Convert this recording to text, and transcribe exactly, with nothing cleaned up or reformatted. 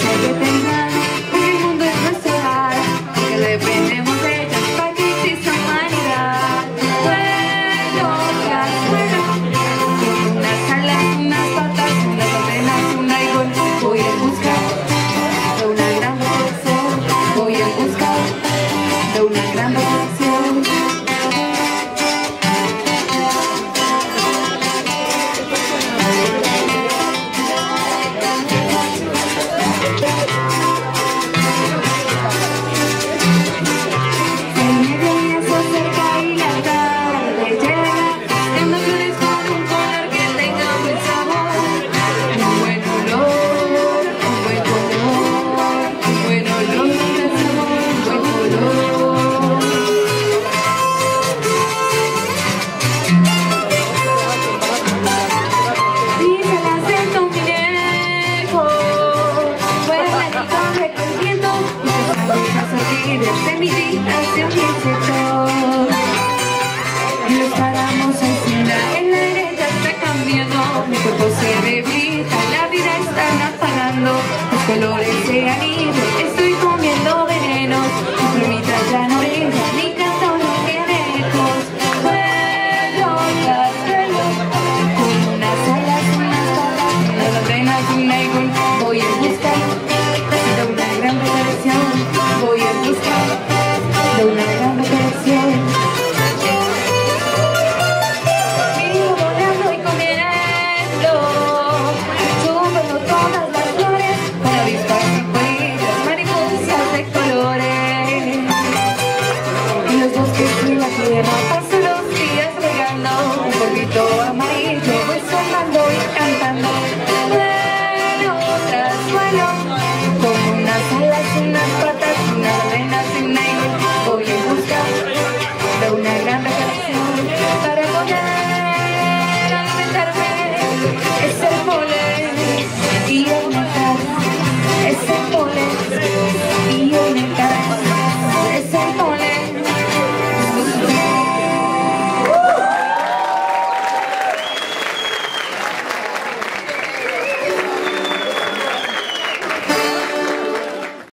sé que tendrán un mundo en nuestro hogar, que dependemos de ellas para que exista humanidad. Bueno, tras bueno, con unas alas, unas patas, unas antenas, un rigor. Voy en busca de una gran reflexión, voy en busca de una gran reflexión. Desde mi vida hacia mi sector nos paramos encima, el aire ya está cambiando, mi cuerpo se debilita, la vida está apagando, los colores se han ido.